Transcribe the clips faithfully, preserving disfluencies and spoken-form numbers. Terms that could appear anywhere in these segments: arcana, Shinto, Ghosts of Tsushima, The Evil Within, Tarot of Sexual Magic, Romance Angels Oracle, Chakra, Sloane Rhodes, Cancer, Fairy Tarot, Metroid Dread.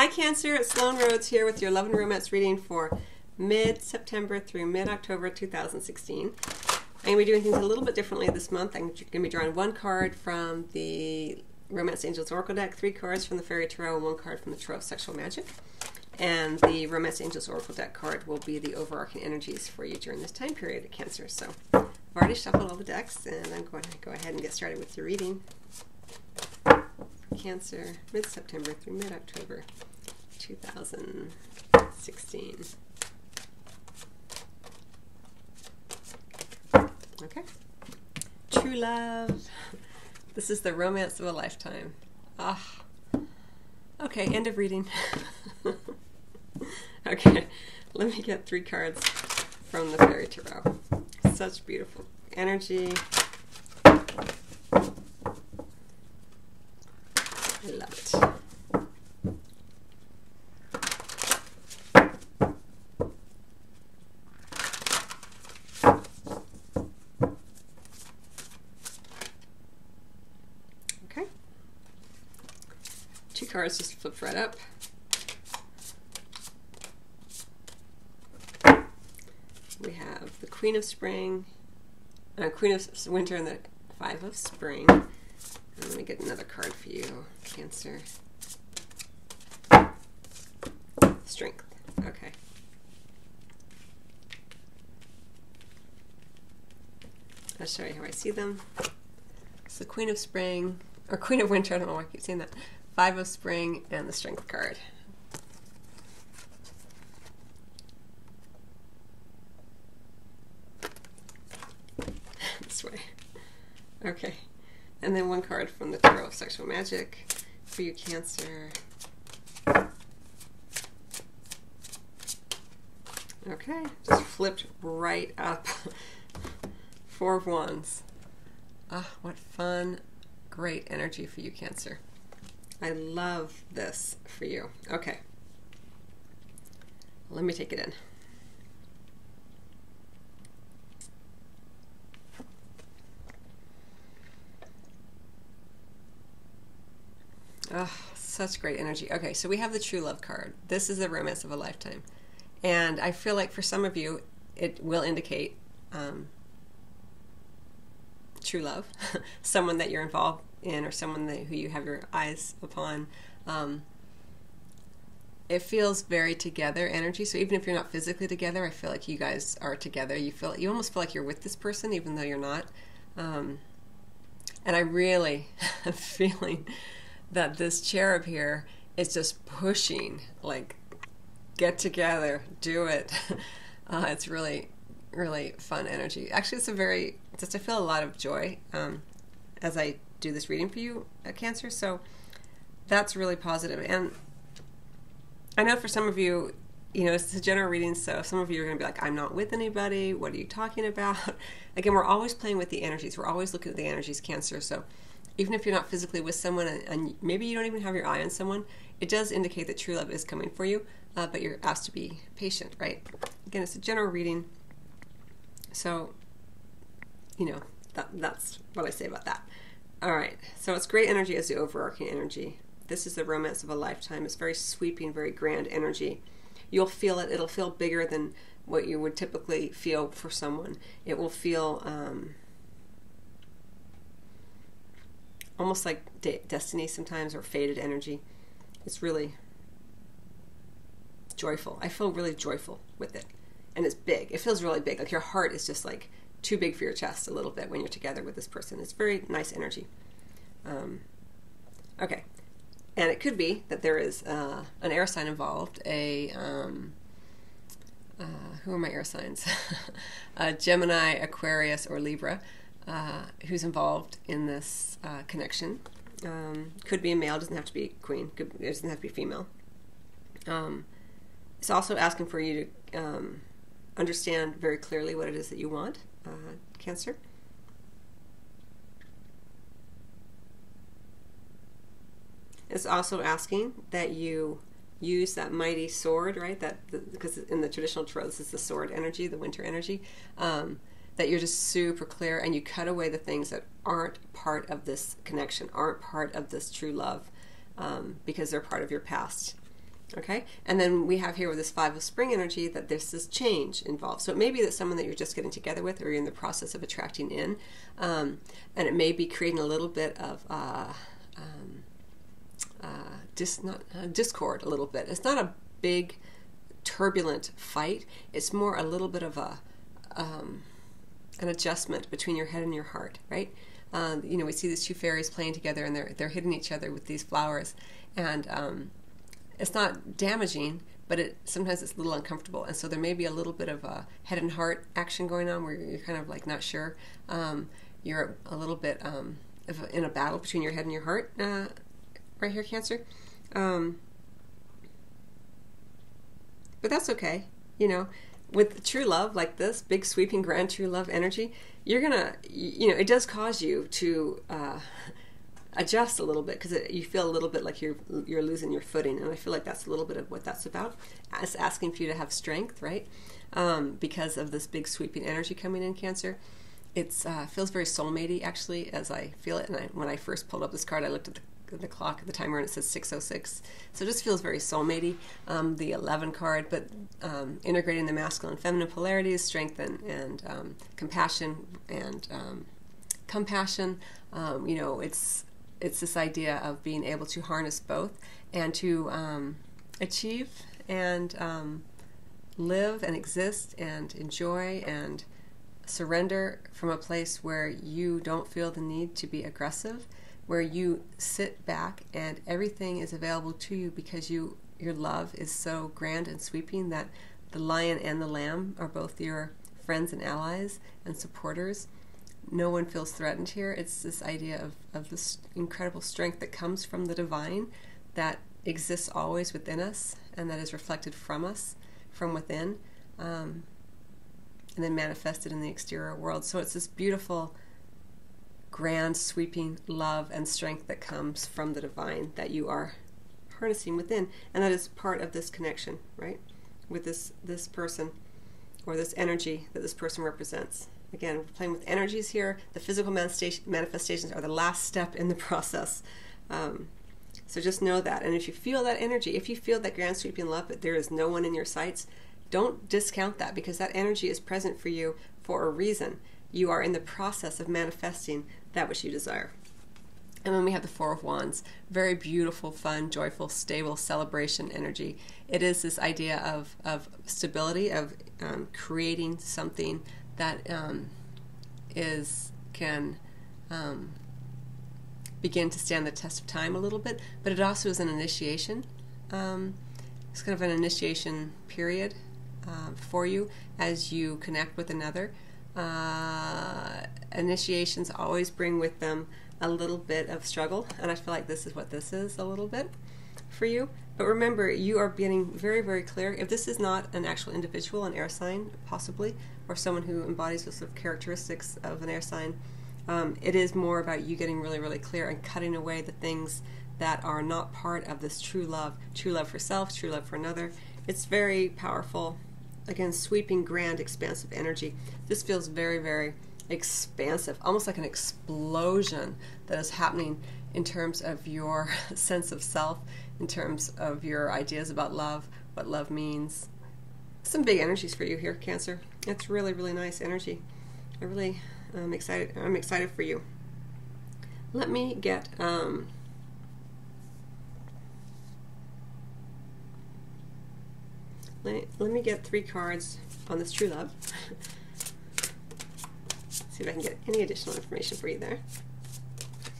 Hi Cancer, it's Sloane Rhodes here with your love and romance reading for mid-September through mid-October two thousand sixteen. I'm going to be doing things a little bit differently this month. I'm going to be drawing one card from the Romance Angels Oracle deck, three cards from the Fairy Tarot, and one card from the Tarot of Sexual Magic. And the Romance Angels Oracle deck card will be the overarching energies for you during this time period of Cancer. So I've already shuffled all the decks, and I'm going to go ahead and get started with your reading. Cancer, mid-September through mid-October two thousand sixteen. Okay. True love. This is the romance of a lifetime. Ah. Okay, end of reading. Okay, let me get three cards from the Fairy Tarot. Such beautiful energy. I love it. Okay. Two cards just flip right up. We have the Queen of Spring, uh, Queen of Winter, and the Five of Spring. I'm going to get another card for you, Cancer. Strength. Okay. I'll show you how I see them. So Queen of Spring, or Queen of Winter, I don't know why I keep saying that. Five of Spring, and the Strength card. This way. Okay. And then one card from the Tarot of Sexual Magic for you, Cancer. Okay, just flipped right up. Four of Wands. Ah, oh, what fun, great energy for you, Cancer. I love this for you. Okay, let me take it in. Oh, such great energy. Okay, so we have the True Love card. This is the romance of a lifetime. And I feel like for some of you, it will indicate um, true love, someone that you're involved in or someone that, who you have your eyes upon. Um, it feels very together energy. So even if you're not physically together, I feel like you guys are together. You feel, you almost feel like you're with this person, even though you're not. Um, and I really am feeling that this cherub here is just pushing, like, get together, do it. Uh, it's really, really fun energy. Actually, it's a very, just I feel a lot of joy um, as I do this reading for you, uh, Cancer, so that's really positive. And I know for some of you, you know, it's a general reading, so some of you are going to be like, I'm not with anybody, what are you talking about? Again, we're always playing with the energies. We're always looking at the energies, Cancer, so even if you're not physically with someone, and maybe you don't even have your eye on someone, it does indicate that true love is coming for you, uh, but you're asked to be patient, right? Again, it's a general reading, so, you know, that, that's what I say about that. All right, so it's great energy as the overarching energy. This is the romance of a lifetime. It's very sweeping, very grand energy. You'll feel it. It'll feel bigger than what you would typically feel for someone. It will feel Um, almost like de destiny sometimes, or faded energy. It's really joyful. I feel really joyful with it. And it's big. It feels really big. Like your heart is just like too big for your chest a little bit when you're together with this person. It's very nice energy. Um, okay. And it could be that there is uh, an air sign involved. A, um, uh, who are my air signs? A Gemini, Aquarius, or Libra. Uh, who's involved in this uh, connection. Um, could be a male, doesn't have to be queen, could, it doesn't have to be female. Um, it's also asking for you to um, understand very clearly what it is that you want, uh, Cancer. It's also asking that you use that mighty sword, right? That because in the traditional tarot, this is the sword energy, the winter energy. Um, that you're just super clear and you cut away the things that aren't part of this connection, aren't part of this true love, um, because they're part of your past. Okay, and then we have here with this Five of Spring energy that this is change involved. So it may be that someone that you're just getting together with, or you're in the process of attracting in, um, and it may be creating a little bit of uh, um, uh, dis not, uh, discord a little bit. It's not a big turbulent fight. It's more a little bit of a um, an adjustment between your head and your heart, right? Um, you know, we see these two fairies playing together, and they're they're hitting each other with these flowers, and um, it's not damaging, but it sometimes it's a little uncomfortable, and so there may be a little bit of a head and heart action going on where you're kind of like not sure. Um, you're a little bit um, in a battle between your head and your heart, uh, right here, Cancer. Um, but that's okay, you know. With the true love like this, big sweeping grand true love energy, you're gonna, you know, it does cause you to. Uh, adjust a little bit, because you feel a little bit like you're you're losing your footing, and I feel like that's a little bit of what that's about. It's asking for you to have strength, right? Um, because of this big sweeping energy coming in, Cancer. It uh, feels very soulmate-y, actually, as I feel it. And I, when I first pulled up this card, I looked at the, the clock at the timer, and it says six oh six. So it just feels very soulmate-y, um, the eleven card, but um, integrating the masculine and feminine polarities, strength and, and um, compassion, and um, compassion, um, you know, it's It's this idea of being able to harness both, and to um, achieve and um, live and exist and enjoy and surrender from a place where you don't feel the need to be aggressive, where you sit back and everything is available to you, because you your love is so grand and sweeping that the lion and the lamb are both your friends and allies and supporters. No one feels threatened here. It's this idea of, of this incredible strength that comes from the divine, that exists always within us, and that is reflected from us, from within, um, and then manifested in the exterior world. So it's this beautiful, grand, sweeping love and strength that comes from the divine that you are harnessing within, and that is part of this connection, right, with this, this person, or this energy that this person represents. Again, we're playing with energies here. The physical manifestations are the last step in the process. Um, so just know that. And if you feel that energy, if you feel that grand sweeping love, but there is no one in your sights, don't discount that, because that energy is present for you for a reason. You are in the process of manifesting that which you desire. And then we have the Four of Wands. Very beautiful, fun, joyful, stable celebration energy. It is this idea of, of stability, of um, creating something that um, is, can um, begin to stand the test of time a little bit, but it also is an initiation. Um, it's kind of an initiation period uh, for you as you connect with another. Uh, initiations always bring with them a little bit of struggle, and I feel like this is what this is a little bit for you. But remember, you are getting very, very clear. If this is not an actual individual, an air sign, possibly, or someone who embodies those sort of characteristics of an air sign, um, it is more about you getting really, really clear and cutting away the things that are not part of this true love, true love for self, true love for another. It's very powerful. Again, sweeping, grand, expansive energy. This feels very, very expansive, almost like an explosion that is happening in terms of your sense of self, in terms of your ideas about love, what love means. Some big energies for you here, Cancer. It's really, really nice energy. I really am excited. I'm excited for you. Let me get um, let, let me get three cards on this true love. See if I can get any additional information for you there.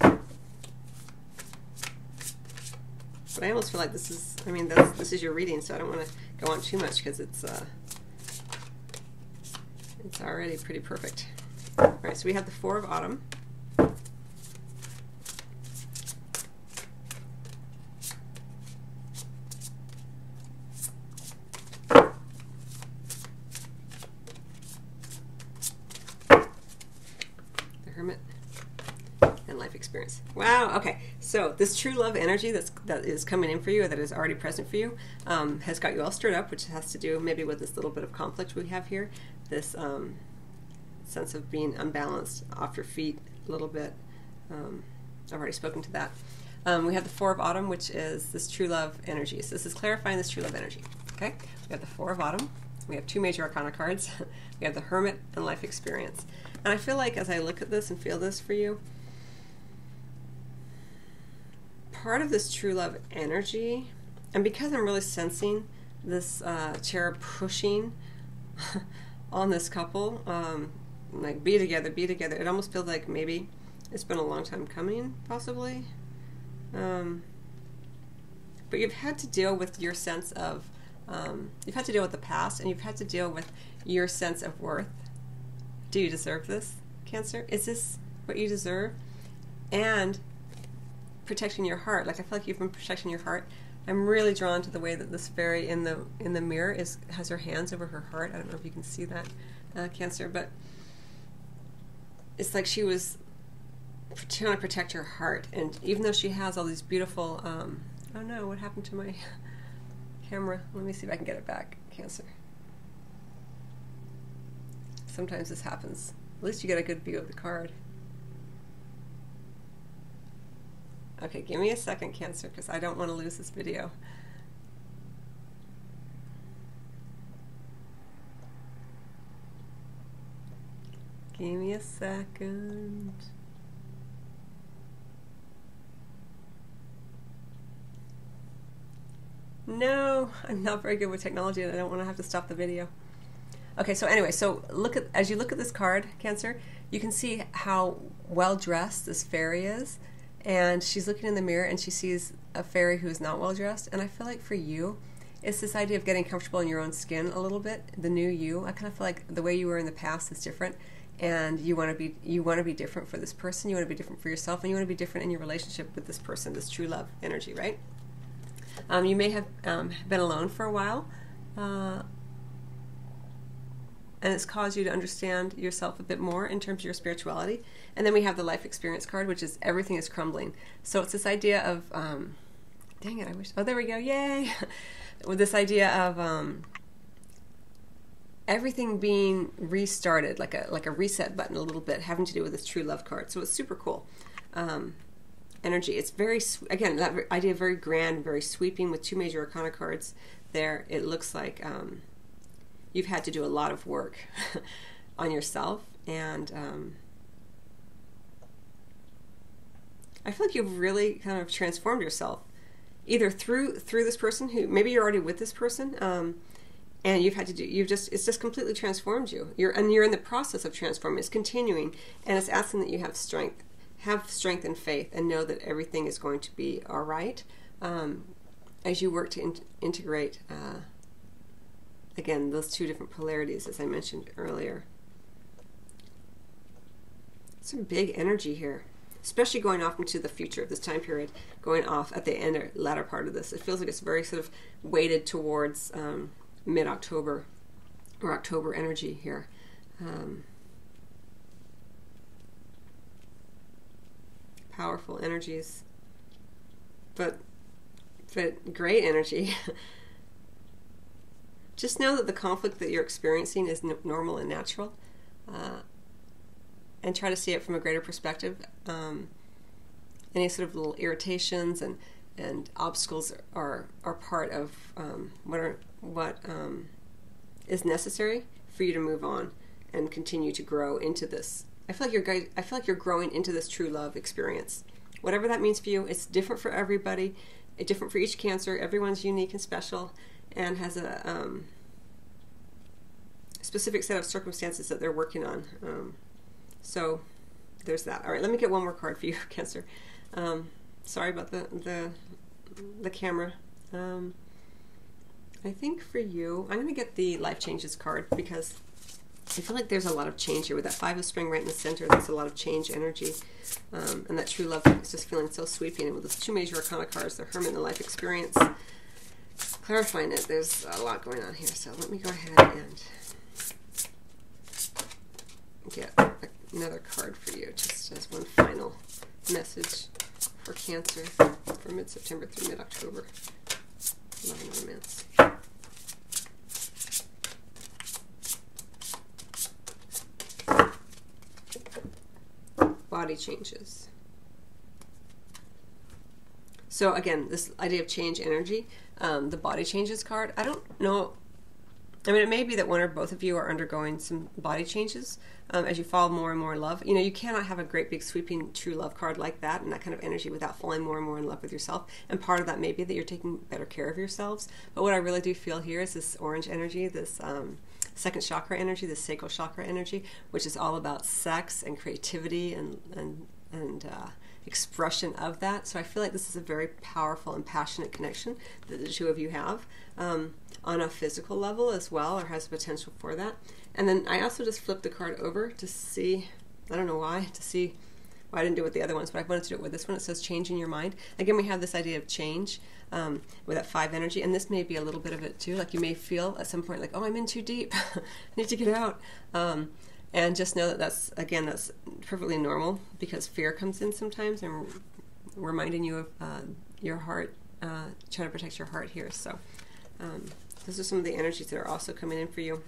But I almost feel like this is, I mean, that's, this is your reading, so I don't want to go on too much, because it's uh, it's already pretty perfect. All right, so we have the Four of Autumn. The Hermit. And Life Experience. Wow, okay. So this true love energy that's, that is coming in for you, that is already present for you, um, has got you all stirred up, which has to do maybe with this little bit of conflict we have here, this um, sense of being unbalanced, off your feet a little bit. Um, I've already spoken to that. Um, we have the Four of Autumn, which is this true love energy. So this is clarifying this true love energy. Okay, we have the Four of Autumn. We have two major arcana cards. We have the Hermit and Life Experience. And I feel like as I look at this and feel this for you, part of this true love energy, and because I'm really sensing this uh, cherub pushing on this couple, um, like be together, be together, it almost feels like maybe it's been a long time coming, possibly. Um, but you've had to deal with your sense of, um, you've had to deal with the past, and you've had to deal with your sense of worth. Do you deserve this, Cancer? Is this what you deserve? And protecting your heart. Like, I feel like you've been protecting your heart. I'm really drawn to the way that this fairy in the in the mirror is has her hands over her heart. I don't know if you can see that, uh, Cancer, but it's like she was trying to protect her heart. And even though she has all these beautiful, um, oh no, what happened to my camera? Let me see if I can get it back, Cancer. Sometimes this happens. At least you get a good view of the card. Okay, give me a second, Cancer, because I don't want to lose this video. Give me a second. No, I'm not very good with technology, and I don't want to have to stop the video. Okay, so anyway, so look at as you look at this card, Cancer, you can see how well dressed this fairy is. And she's looking in the mirror and she sees a fairy who is not well dressed. And I feel like for you, it's this idea of getting comfortable in your own skin a little bit, the new you. I kind of feel like the way you were in the past is different, and you want to be you want to be different for this person, you want to be different for yourself, and you want to be different in your relationship with this person, this true love energy, right? Um, you may have um, been alone for a while, uh, and it's caused you to understand yourself a bit more in terms of your spirituality. And then we have the Life Experience card, which is everything is crumbling. So it's this idea of, um, dang it, I wish, oh, there we go, yay! With this idea of um, everything being restarted, like a, like a reset button a little bit, having to do with this true love card. So it's super cool um, energy. It's very, again, that idea of very grand, very sweeping with two major arcana cards there. It looks like um, you've had to do a lot of work on yourself, and um, I feel like you've really kind of transformed yourself, either through through this person who maybe you're already with this person, um, and you've had to do you've just it's just completely transformed you. You're and you're in the process of transforming. It's continuing, and it's asking that you have strength, have strength and faith, and know that everything is going to be all right um, as you work to in integrate. Uh, Again, those two different polarities, as I mentioned earlier. Some big energy here, especially going off into the future of this time period, going off at the end or latter part of this. It feels like it's very sort of weighted towards um, mid-October or October energy here. Um, powerful energies, but, but great energy. Just know that the conflict that you're experiencing is n normal and natural, uh, and try to see it from a greater perspective. Um, any sort of little irritations and, and obstacles are, are part of um, what, are, what um, is necessary for you to move on and continue to grow into this. I feel like you're, I feel like you're growing into this true love experience. Whatever that means for you, it's different for everybody, different for each Cancer. Everyone's unique and special, and has a um, specific set of circumstances that they're working on. Um, so there's that. All right, let me get one more card for you, Cancer. Um, sorry about the, the, the camera. Um, I think for you, I'm gonna get the Life Changes card, because I feel like there's a lot of change here. With that Five of Spring right in the center, there's a lot of change energy. Um, and that true love is just feeling so sweeping. And with those two major arcana cards, the Hermit and the Life Experience, clarifying it, there's a lot going on here. So let me go ahead and get another card for you, just as one final message for Cancer for mid-September through mid-October. Love and Romance. Body changes. So again, this idea of change energy, um, the body changes card. I don't know. I mean, it may be that one or both of you are undergoing some body changes um, as you fall more and more in love. You know, you cannot have a great big sweeping true love card like that and that kind of energy without falling more and more in love with yourself. And part of that may be that you're taking better care of yourselves. But what I really do feel here is this orange energy, this um, second chakra energy, this sacral chakra energy, which is all about sex and creativity and, and, and uh, expression of that. So I feel like this is a very powerful and passionate connection that the two of you have. Um, on a physical level as well, or has potential for that. And then I also just flipped the card over to see, I don't know why, to see, well, I didn't do it with the other ones, but I wanted to do it with this one. It says change in your mind. Again, we have this idea of change um, with that five energy, and this may be a little bit of it too. Like you may feel at some point like, oh, I'm in too deep, I need to get out. Um, and just know that that's, again, that's perfectly normal because fear comes in sometimes and reminding you of uh, your heart, uh, trying to protect your heart here. So. Um, Those are some of the energies that are also coming in for you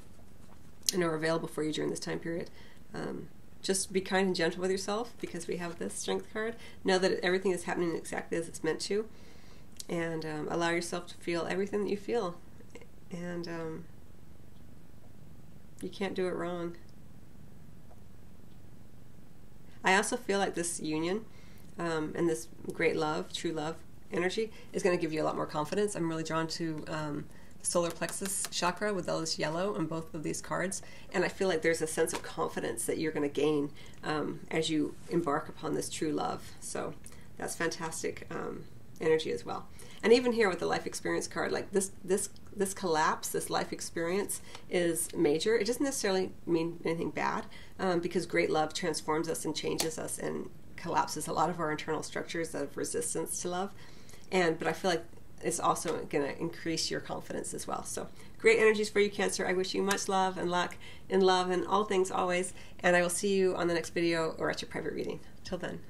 and are available for you during this time period. Um, just be kind and gentle with yourself because we have this strength card. Know that everything is happening exactly as it's meant to, and um, allow yourself to feel everything that you feel. And um, you can't do it wrong. I also feel like this union um, and this great love, true love energy is going to give you a lot more confidence. I'm really drawn to um, solar plexus chakra with all this yellow on both of these cards, and I feel like there's a sense of confidence that you're going to gain um, as you embark upon this true love. So that's fantastic um, energy as well. And even here with the life experience card, like this this this collapse, this life experience is major. It doesn't necessarily mean anything bad um, because great love transforms us and changes us and collapses a lot of our internal structures of resistance to love. And but I feel like it's also going to increase your confidence as well. So great energies for you, Cancer. I wish you much love and luck in love and all things always. And I will see you on the next video or at your private reading. Till then.